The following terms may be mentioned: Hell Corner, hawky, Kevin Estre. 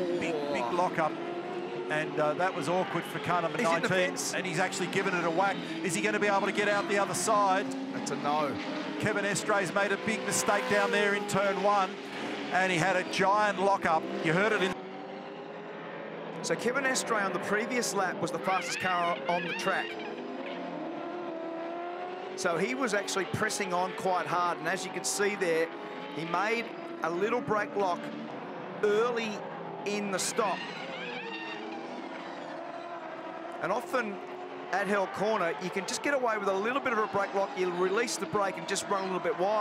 big lock-up. And that was awkward for car number 19. And he's actually given it a whack. Is he going to be able to get out the other side? That's a no. Kevin Estre's made a big mistake down there in turn one. And he had a giant lock-up. You heard it in... So Kevin Estre on the previous lap was the fastest car on the track. So he was actually pressing on quite hard. And as you can see there, he made a little brake lock early in the stop. And often at Hell Corner, you can just get away with a little bit of a brake lock. You'll release the brake and just run a little bit wide.